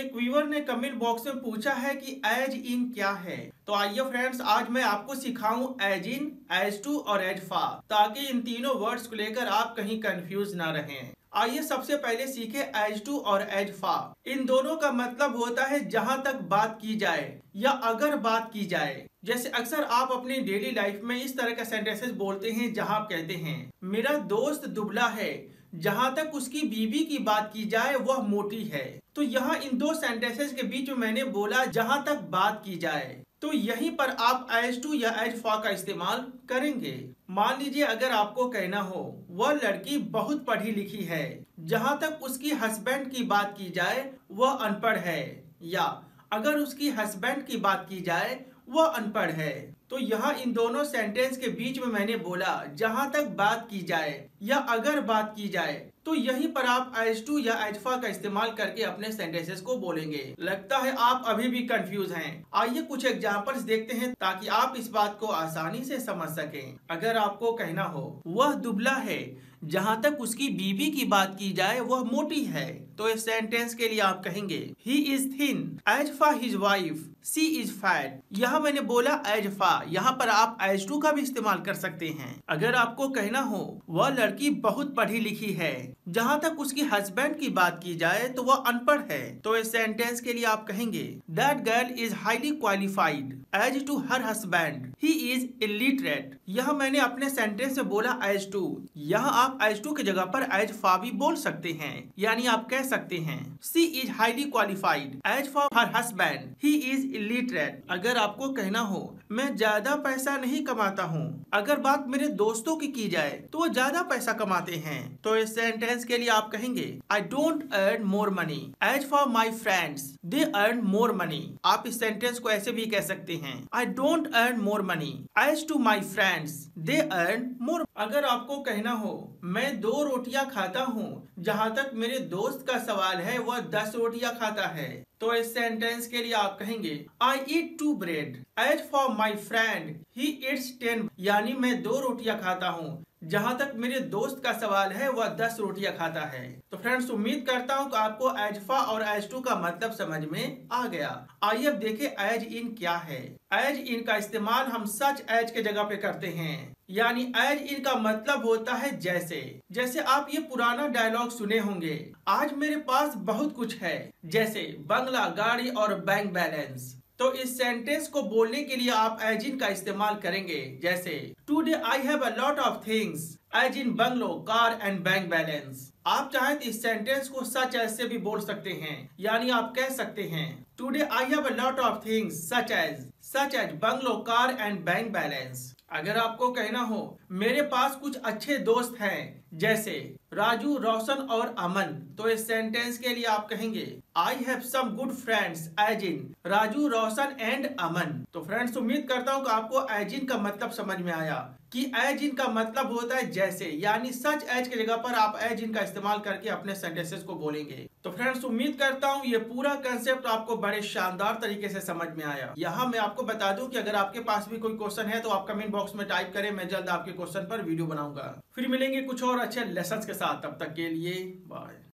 एक व्यूअर ने comment box में पूछा है कि एज इन क्या है। तो आइए फ्रेंड्स, आज मैं आपको सिखाऊं एज इन, एज टू और एज फॉर, ताकि इन तीनों वर्ड्स को लेकर आप कहीं कंफ्यूज ना रहें। आइए सबसे पहले सीखे एज टू और एज फॉर। इन दोनों का मतलब होता है जहां तक बात की जाए या अगर बात की जाए। जैसे अक्सर आप अपनी डेली लाइफ में इस तरह का सेंटेंसेस बोलते हैं जहां आप कहते हैं मेरा दोस्त दुबला है, जहां तक उसकी बीवी की बात की जाए वह मोटी है। तो यहाँ इन दो सेंटेंसेस के बीच में मैंने बोला जहां तक बात की जाए, तो यहीं पर आप एज टू या एज फॉर का इस्तेमाल करेंगे। मान लीजिए अगर आपको कहना हो वह लड़की बहुत पढ़ी लिखी है, जहां तक उसकी हस्बैंड की बात की जाए वह अनपढ़ है, या अगर उसकी हस्बैंड की बात की जाए वह अनपढ़ है। तो यहाँ इन दोनों सेंटेंस के बीच में मैंने बोला जहां तक बात की जाए या अगर बात की जाए, तो यहीं पर आप एज टू या एज फॉर का इस्तेमाल करके अपने सेंटेंसेस को बोलेंगे। लगता है आप अभी भी कंफ्यूज हैं। आइए कुछ एग्जांपल्स देखते हैं ताकि आप इस बात को आसानी से समझ सकें। अगर आपको कहना हो वह दुबला है, जहां तक उसकी बीवी की बात की जाए वह मोटी है, तो इस सेंटेंस के लिए आप कहेंगे he is thin as for his wife she is fat. यहाँ मैंने बोला एज फॉर, यहाँ पर आप एज टू का भी इस्तेमाल कर सकते हैं। अगर आपको कहना हो वह लड़की बहुत पढ़ी लिखी है, जहाँ तक उसकी हस्बैंड की बात की जाए तो वह अनपढ़ है, तो इस सेंटेंस के लिए आप कहेंगे that girl is highly qualified as to her husband he is illiterate. यहाँ मैंने अपने सेंटेंस में बोला एज टू, यहाँ आप एज टू की जगह पर एज फॉर भी बोल सकते हैं। यानी आप कह सकते हैं she is highly qualified as for her husband he is illiterate. अगर आपको कहना हो मैं ज्यादा पैसा नहीं कमाता हूँ, अगर बात मेरे दोस्तों की जाए तो वो ज्यादा पैसा कमाते हैं, तो इस सेंटेंस के लिए आप कहेंगे I don't earn more money as for my friends they earn more money. आप इस सेंटेंस को ऐसे भी कह सकते हैं I don't earn more money as to my friends they earn more. अगर आपको कहना हो मैं 2 रोटियां खाता हूँ, जहाँ तक मेरे दोस्त का सवाल है वह 10 रोटियां खाता है, तो इस सेंटेंस के लिए आप कहेंगे I eat 2 bread as for my friend he eats 10। यानी मैं 2 रोटियां खाता हूँ, जहाँ तक मेरे दोस्त का सवाल है वह 10 रोटियां खाता है। तो फ्रेंड्स, उम्मीद करता हूँ कि आपको एज फॉर और एज टू का मतलब समझ में आ गया। आइए अब देखें एज इन क्या है। एज इन का इस्तेमाल हम सच एज के जगह पे करते हैं। यानी एज इन का मतलब होता है जैसे। जैसे आप ये पुराना डायलॉग सुने होंगे, आज मेरे पास बहुत कुछ है, जैसे बंगला, गाड़ी और बैंक बैलेंस। तो इस सेंटेंस को बोलने के लिए आप एज इन का इस्तेमाल करेंगे, जैसे today I have a lot of things as in bungalow, car and bank balance. आप चाहे तो इस सेंटेंस को सच एज से भी बोल सकते हैं। यानी आप कह सकते हैं today I have a lot of things such as bungalow, car and bank balance. अगर आपको कहना हो मेरे पास कुछ अच्छे दोस्त हैं, जैसे राजू, रोशन और अमन, तो इस सेंटेंस के लिए आप कहेंगे I have some good friends as in Raju, Roshan and Aman. तो फ्रेंड्स, उम्मीद करता हूँ कि आपको एज इन का मतलब समझ में आया कि एज इन का मतलब होता है जैसे। यानी सच एज की जगह पर आप एज इन का इस्तेमाल करके अपने सेंटेंसेस को बोलेंगे। तो फ्रेंड्स, उम्मीद करता हूँ ये पूरा कंसेप्ट आपको बड़े शानदार तरीके से समझ में आया। यहाँ मैं आपको बता दूं कि अगर आपके पास भी कोई क्वेश्चन है तो आप कमेंट बॉक्स में टाइप करें, मैं जल्द आपके क्वेश्चन पर वीडियो बनाऊंगा। फिर मिलेंगे कुछ और अच्छे लेसन्स के साथ, तब तक के लिए बाय।